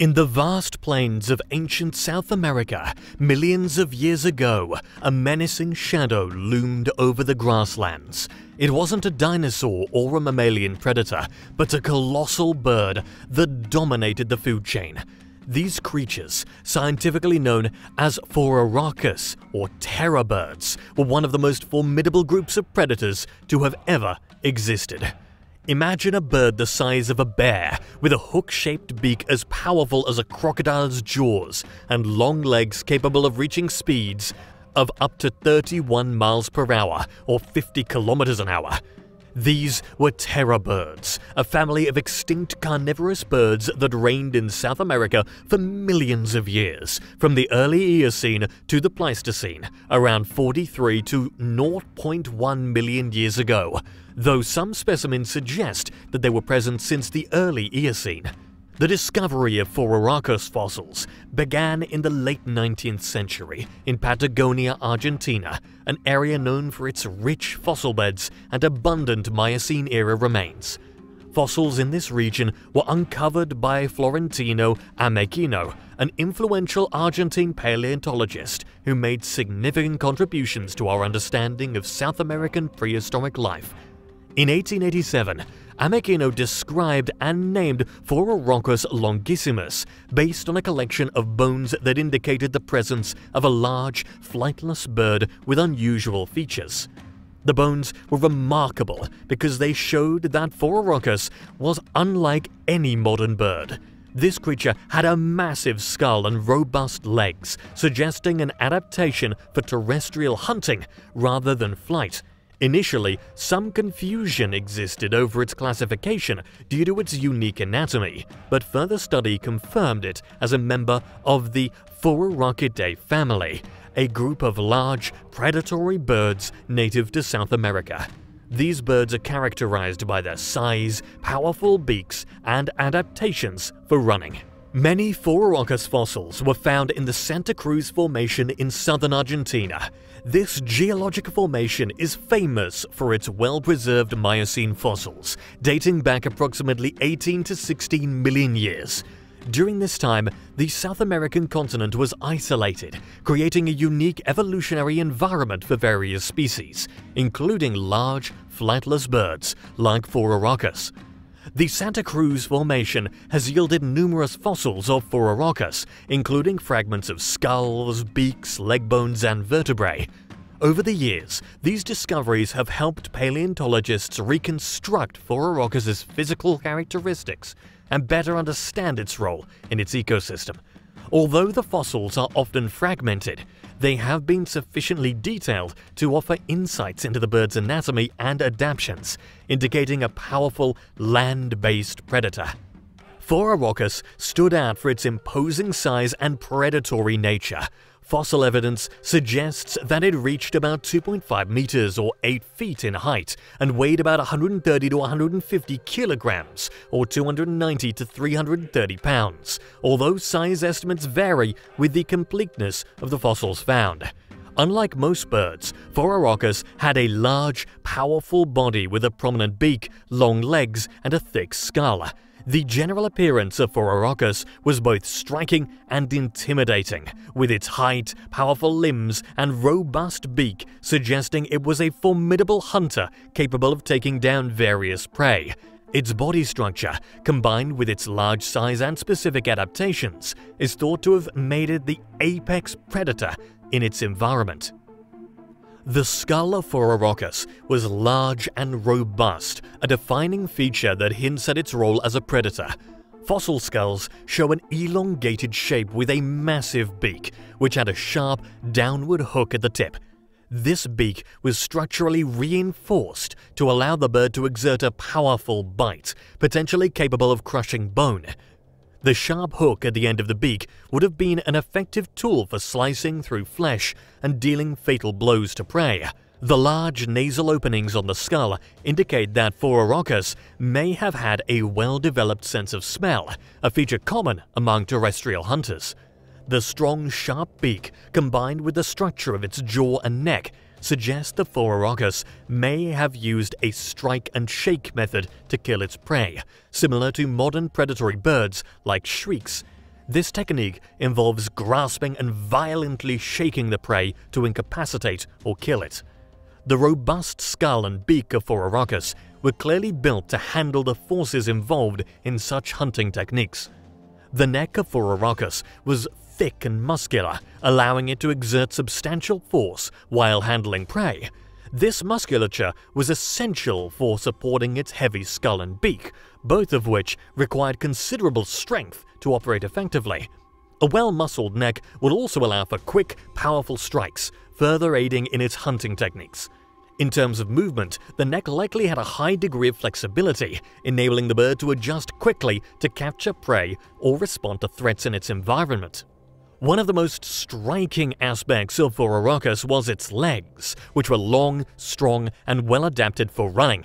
In the vast plains of ancient South America, millions of years ago, a menacing shadow loomed over the grasslands. It wasn't a dinosaur or a mammalian predator, but a colossal bird that dominated the food chain. These creatures, scientifically known as Phorororkidae or terror birds, were one of the most formidable groups of predators to have ever existed. Imagine a bird the size of a bear, with a hook-shaped beak as powerful as a crocodile's jaws and long legs capable of reaching speeds of up to 31 miles per hour or 50 kilometers an hour. These were terror birds, a family of extinct carnivorous birds that reigned in South America for millions of years, from the early Eocene to the Pleistocene, around 43 to 0.1 million years ago, though some specimens suggest that they were present since the early Eocene. The discovery of Phorororkidae fossils began in the late 19th century in Patagonia, Argentina, an area known for its rich fossil beds and abundant Miocene-era remains. Fossils in this region were uncovered by Florentino Ameghino, an influential Argentine paleontologist who made significant contributions to our understanding of South American prehistoric life. In 1887, Ameghino described and named Phorororkidae longissimus based on a collection of bones that indicated the presence of a large, flightless bird with unusual features. The bones were remarkable because they showed that Phorororkidae was unlike any modern bird. This creature had a massive skull and robust legs, suggesting an adaptation for terrestrial hunting rather than flight. Initially, some confusion existed over its classification due to its unique anatomy, but further study confirmed it as a member of the Forororkidae family, a group of large, predatory birds native to South America. These birds are characterized by their size, powerful beaks, and adaptations for running. Many Phorororkidae fossils were found in the Santa Cruz Formation in southern Argentina. This geologic formation is famous for its well-preserved Miocene fossils, dating back approximately 18 to 16 million years. During this time, the South American continent was isolated, creating a unique evolutionary environment for various species, including large, flightless birds like Phorororkidae. The Santa Cruz Formation has yielded numerous fossils of Phorororkidae, including fragments of skulls, beaks, leg bones, and vertebrae. Over the years, these discoveries have helped paleontologists reconstruct Phorororkidae's physical characteristics and better understand its role in its ecosystem. Although the fossils are often fragmented, they have been sufficiently detailed to offer insights into the bird's anatomy and adaptations, indicating a powerful land-based predator. Phorororkidae stood out for its imposing size and predatory nature. Fossil evidence suggests that it reached about 2.5 meters or 8 feet in height and weighed about 130 to 150 kilograms or 290 to 330 pounds, although size estimates vary with the completeness of the fossils found. Unlike most birds, Phorororkidae had a large, powerful body with a prominent beak, long legs, and a thick skull. The general appearance of Phorororkidae was both striking and intimidating, with its height, powerful limbs, and robust beak suggesting it was a formidable hunter capable of taking down various prey. Its body structure, combined with its large size and specific adaptations, is thought to have made it the apex predator in its environment. The skull of Phorororkidae was large and robust, a defining feature that hints at its role as a predator. Fossil skulls show an elongated shape with a massive beak, which had a sharp, downward hook at the tip. This beak was structurally reinforced to allow the bird to exert a powerful bite, potentially capable of crushing bone. The sharp hook at the end of the beak would have been an effective tool for slicing through flesh and dealing fatal blows to prey. The large nasal openings on the skull indicate that Phorororkidae may have had a well-developed sense of smell, a feature common among terrestrial hunters. The strong, sharp beak, combined with the structure of its jaw and neck, suggests that Phorororkidae may have used a strike-and-shake method to kill its prey, similar to modern predatory birds like shreeks. This technique involves grasping and violently shaking the prey to incapacitate or kill it. The robust skull and beak of Phorororchis were clearly built to handle the forces involved in such hunting techniques. The neck of Phorororchis was thick and muscular, allowing it to exert substantial force while handling prey. This musculature was essential for supporting its heavy skull and beak, both of which required considerable strength to operate effectively. A well-muscled neck would also allow for quick, powerful strikes, further aiding in its hunting techniques. In terms of movement, the neck likely had a high degree of flexibility, enabling the bird to adjust quickly to capture prey or respond to threats in its environment. One of the most striking aspects of Phorororchis was its legs, which were long, strong, and well adapted for running.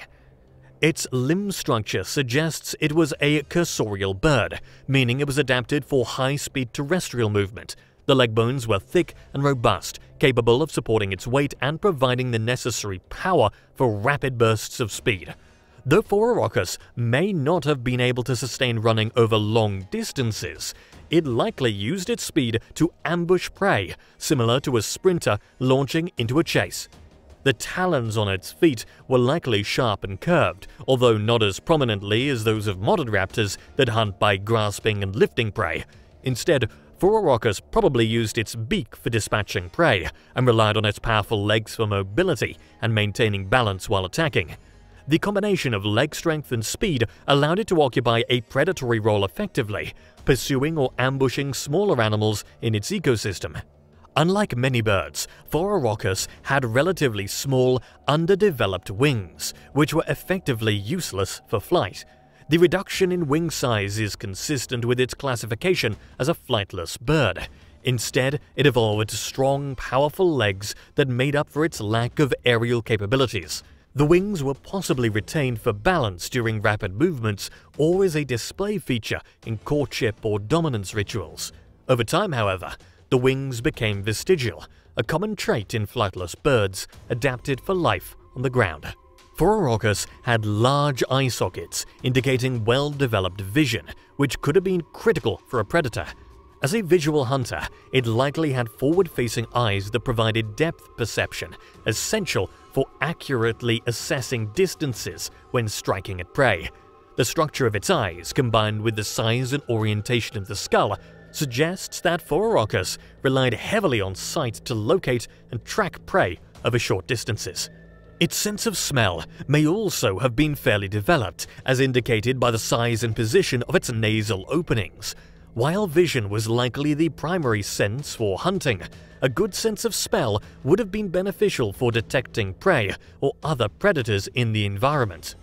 Its limb structure suggests it was a cursorial bird, meaning it was adapted for high-speed terrestrial movement. The leg bones were thick and robust, capable of supporting its weight and providing the necessary power for rapid bursts of speed. Though Phorororchis may not have been able to sustain running over long distances, it likely used its speed to ambush prey, similar to a sprinter launching into a chase. The talons on its feet were likely sharp and curved, although not as prominently as those of modern raptors that hunt by grasping and lifting prey. Instead, Phorororchis probably used its beak for dispatching prey and relied on its powerful legs for mobility and maintaining balance while attacking. The combination of leg strength and speed allowed it to occupy a predatory role effectively, pursuing or ambushing smaller animals in its ecosystem. Unlike many birds, Phorororchis had relatively small, underdeveloped wings, which were effectively useless for flight. The reduction in wing size is consistent with its classification as a flightless bird. Instead, it evolved strong, powerful legs that made up for its lack of aerial capabilities. The wings were possibly retained for balance during rapid movements or as a display feature in courtship or dominance rituals. Over time, however, the wings became vestigial, a common trait in flightless birds adapted for life on the ground. Phorororchis had large eye sockets, indicating well-developed vision, which could have been critical for a predator. As a visual hunter, it likely had forward-facing eyes that provided depth perception, essential for accurately assessing distances when striking at prey. The structure of its eyes, combined with the size and orientation of the skull, suggests that Phorororchis relied heavily on sight to locate and track prey over short distances. Its sense of smell may also have been fairly developed, as indicated by the size and position of its nasal openings. While vision was likely the primary sense for hunting, a good sense of smell would have been beneficial for detecting prey or other predators in the environment.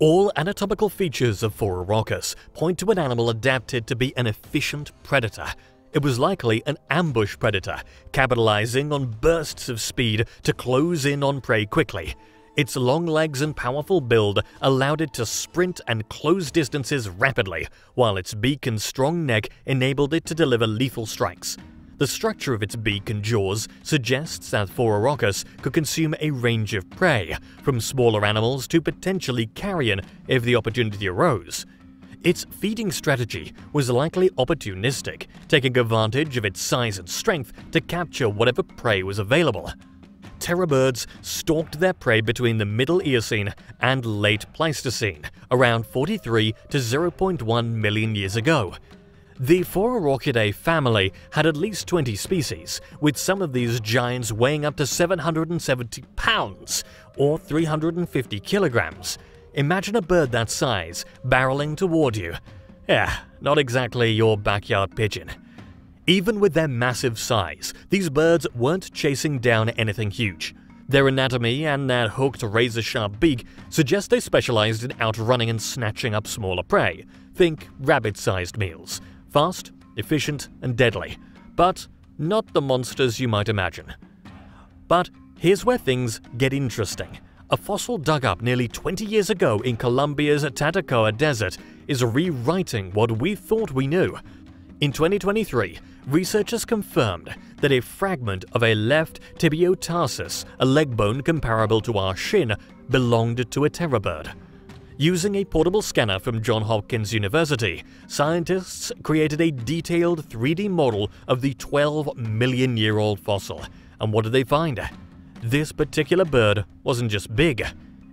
All anatomical features of Phorororchis point to an animal adapted to be an efficient predator. It was likely an ambush predator, capitalizing on bursts of speed to close in on prey quickly. Its long legs and powerful build allowed it to sprint and close distances rapidly, while its beak and strong neck enabled it to deliver lethal strikes. The structure of its beak and jaws suggests that Phorororchis could consume a range of prey, from smaller animals to potentially carrion if the opportunity arose. Its feeding strategy was likely opportunistic, taking advantage of its size and strength to capture whatever prey was available. Terror birds stalked their prey between the Middle Eocene and Late Pleistocene, around 43 to 0.1 million years ago. The Forororkidae family had at least 20 species, with some of these giants weighing up to 770 pounds or 350 kilograms. Imagine a bird that size barreling toward you. Yeah, not exactly your backyard pigeon. Even with their massive size, these birds weren't chasing down anything huge. Their anatomy and their hooked, razor-sharp beak suggest they specialized in outrunning and snatching up smaller prey. Think rabbit-sized meals. Fast, efficient, and deadly. But not the monsters you might imagine. But here's where things get interesting. A fossil dug up nearly 20 years ago in Colombia's Tatacoa Desert is rewriting what we thought we knew. In 2023, researchers confirmed that a fragment of a left tibiotarsus, a leg bone comparable to our shin, belonged to a terror bird. Using a portable scanner from Johns Hopkins University, scientists created a detailed 3D model of the 12-million-year-old fossil. And what did they find? This particular bird wasn't just big,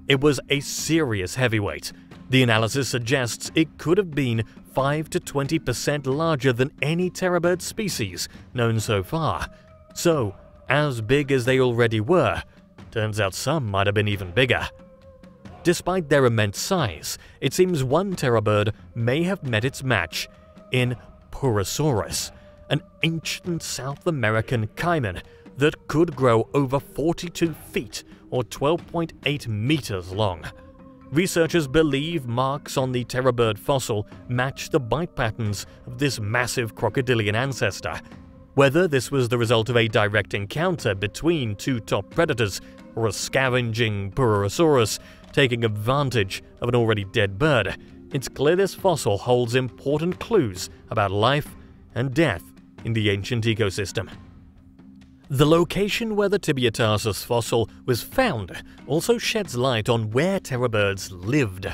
it was a serious heavyweight. The analysis suggests it could have been 5 to 20% larger than any pterobird species known so far. So, as big as they already were, turns out some might have been even bigger. Despite their immense size, it seems one pterobird may have met its match in Purussaurus, an ancient South American caiman that could grow over 42 feet or 12.8 meters long. Researchers believe marks on the pterobird fossil match the bite patterns of this massive crocodilian ancestor. Whether this was the result of a direct encounter between two top predators or a scavenging Purussaurus taking advantage of an already dead bird, it's clear this fossil holds important clues about life and death in the ancient ecosystem. The location where the Tibiotarsus fossil was found also sheds light on where pterobirds lived.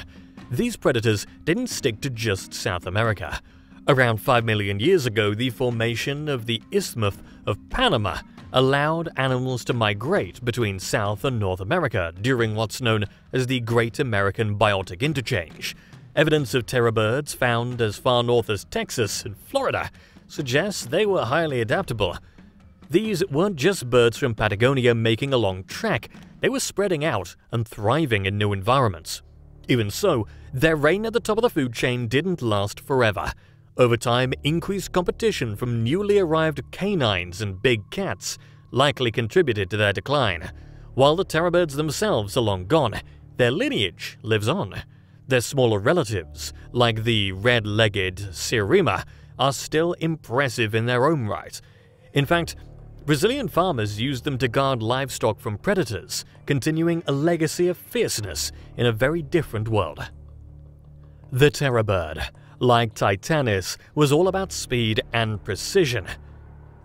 These predators didn't stick to just South America. Around 5 million years ago, the formation of the Isthmus of Panama allowed animals to migrate between South and North America during what's known as the Great American Biotic Interchange. Evidence of pterobirds found as far north as Texas and Florida suggests they were highly adaptable. These weren't just birds from Patagonia making a long trek, they were spreading out and thriving in new environments. Even so, their reign at the top of the food chain didn't last forever. Over time, increased competition from newly arrived canines and big cats likely contributed to their decline. While the pterobirds themselves are long gone, their lineage lives on. Their smaller relatives, like the red-legged Sirima, are still impressive in their own right. In fact, Brazilian farmers used them to guard livestock from predators, continuing a legacy of fierceness in a very different world. The pterobird, like Titanis, was all about speed and precision.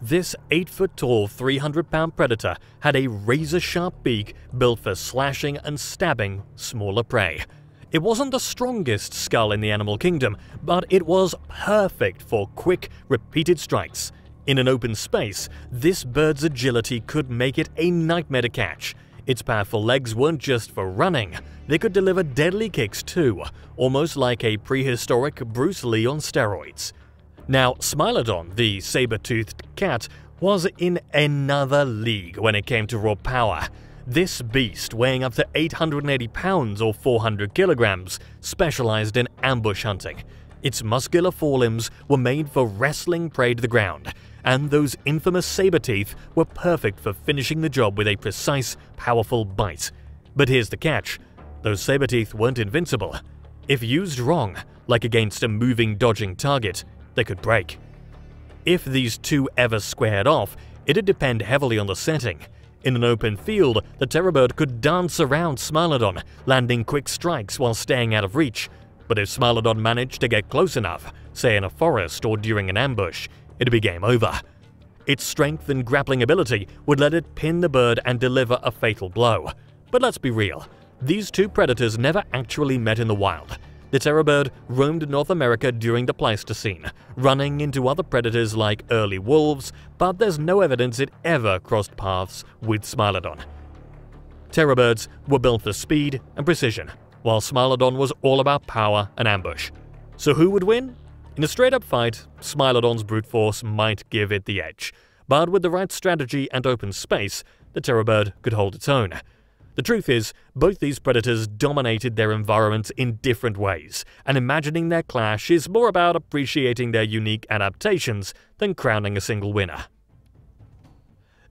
This 8-foot-tall, 300-pound predator had a razor-sharp beak built for slashing and stabbing smaller prey. It wasn't the strongest skull in the animal kingdom, but it was perfect for quick, repeated strikes. In an open space, this bird's agility could make it a nightmare to catch. Its powerful legs weren't just for running, they could deliver deadly kicks too, almost like a prehistoric Bruce Lee on steroids. Now, Smilodon, the saber-toothed cat, was in another league when it came to raw power. This beast, weighing up to 880 pounds or 400 kilograms, specialized in ambush hunting. Its muscular forelimbs were made for wrestling prey to the ground, and those infamous saber teeth were perfect for finishing the job with a precise, powerful bite. But here's the catch, those saber teeth weren't invincible. If used wrong, like against a moving, dodging target, they could break. If these two ever squared off, it'd depend heavily on the setting. In an open field, the pterobird could dance around Smilodon, landing quick strikes while staying out of reach. But if Smilodon managed to get close enough, say in a forest or during an ambush, it'd be game over. Its strength and grappling ability would let it pin the bird and deliver a fatal blow. But let's be real, these two predators never actually met in the wild. The pterobird roamed North America during the Pleistocene, running into other predators like early wolves, but there's no evidence it ever crossed paths with Smilodon. Pterobirds were built for speed and precision, while Smilodon was all about power and ambush. So who would win? In a straight-up fight, Smilodon's brute force might give it the edge, but with the right strategy and open space, the pterobird could hold its own. The truth is, both these predators dominated their environments in different ways, and imagining their clash is more about appreciating their unique adaptations than crowning a single winner.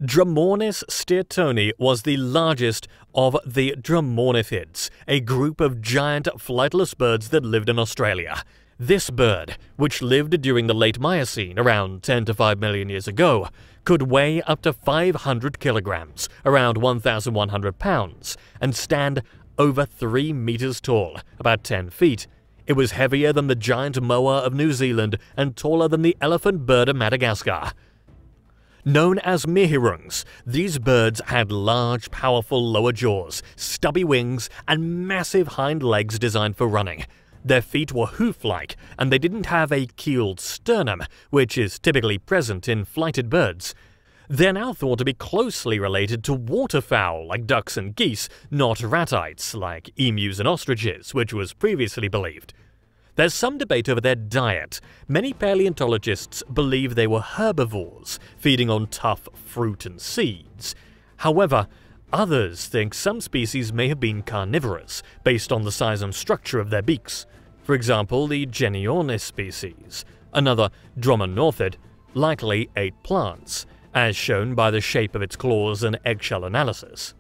Dromornis stirtoni was the largest of the Dromornithids, a group of giant flightless birds that lived in Australia. This bird, which lived during the late Miocene, around 10 to 5 million years ago, could weigh up to 500 kilograms, around 1,100 pounds, and stand over 3 meters tall, about 10 feet. It was heavier than the giant moa of New Zealand and taller than the elephant bird of Madagascar. Known as mihirungs, these birds had large, powerful lower jaws, stubby wings, and massive hind legs designed for running. Their feet were hoof-like, and they didn't have a keeled sternum, which is typically present in flighted birds. They're now thought to be closely related to waterfowl like ducks and geese, not ratites like emus and ostriches, which was previously believed. There's some debate over their diet. Many paleontologists believe they were herbivores, feeding on tough fruit and seeds. However, others think some species may have been carnivorous, based on the size and structure of their beaks. For example, the Genyornis species, another Dromornithid, likely ate plants, as shown by the shape of its claws and eggshell analysis.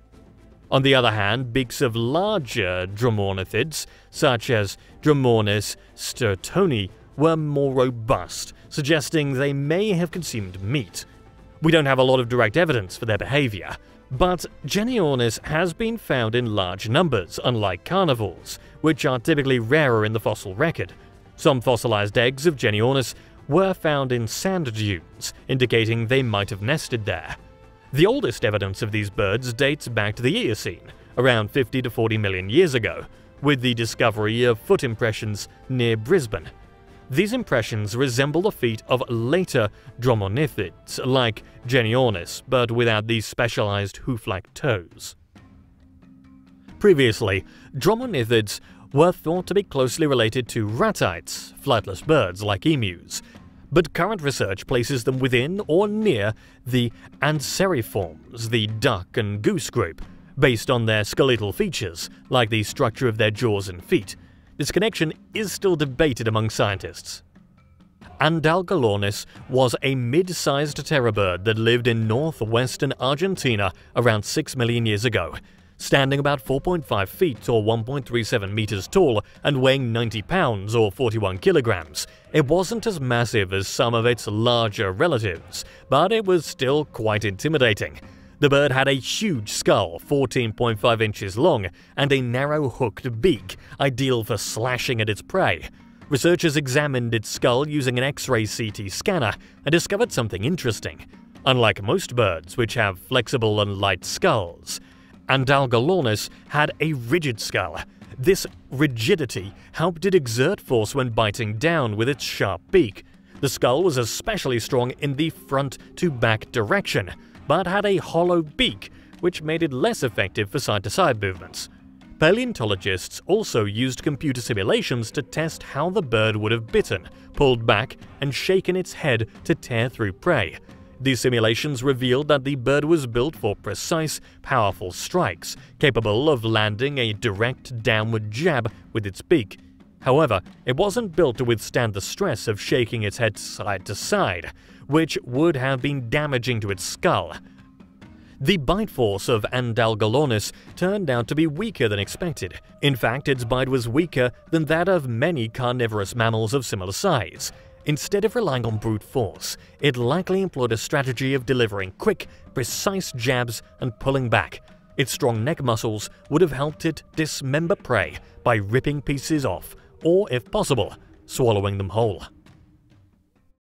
On the other hand, beaks of larger Dromornithids, such as Dromornis stirtoni, were more robust, suggesting they may have consumed meat. We don't have a lot of direct evidence for their behavior, but Genyornis has been found in large numbers, unlike carnivores, which are typically rarer in the fossil record. Some fossilized eggs of Genyornis were found in sand dunes, indicating they might have nested there. The oldest evidence of these birds dates back to the Eocene, around 50 to 40 million years ago, with the discovery of foot impressions near Brisbane. These impressions resemble the feet of later Dromornithids, like Genyornis, but without these specialized hoof-like toes. Previously, Dromornithids were thought to be closely related to ratites, flightless birds like emus, but current research places them within or near the Anseriformes, the duck and goose group, based on their skeletal features, like the structure of their jaws and feet. This connection is still debated among scientists. Andalgalornis was a mid-sized pterobird that lived in northwestern Argentina around 6 million years ago, standing about 4.5 feet or 1.37 meters tall and weighing 90 pounds or 41 kilograms. It wasn't as massive as some of its larger relatives, but it was still quite intimidating. The bird had a huge skull, 14.5 inches long, and a narrow hooked beak, ideal for slashing at its prey. Researchers examined its skull using an X-ray CT scanner and discovered something interesting. Unlike most birds, which have flexible and light skulls, Andalgalornis had a rigid skull. This rigidity helped it exert force when biting down with its sharp beak. The skull was especially strong in the front-to-back direction, but had a hollow beak, which made it less effective for side-to-side movements. Paleontologists also used computer simulations to test how the bird would have bitten, pulled back, and shaken its head to tear through prey. These simulations revealed that the bird was built for precise, powerful strikes, capable of landing a direct downward jab with its beak. However, it wasn't built to withstand the stress of shaking its head side to side, which would have been damaging to its skull. The bite force of Andalgalornis turned out to be weaker than expected. In fact, its bite was weaker than that of many carnivorous mammals of similar size. Instead of relying on brute force, it likely employed a strategy of delivering quick, precise jabs and pulling back. Its strong neck muscles would have helped it dismember prey by ripping pieces off, or if possible, swallowing them whole.